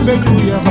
Hallelujah.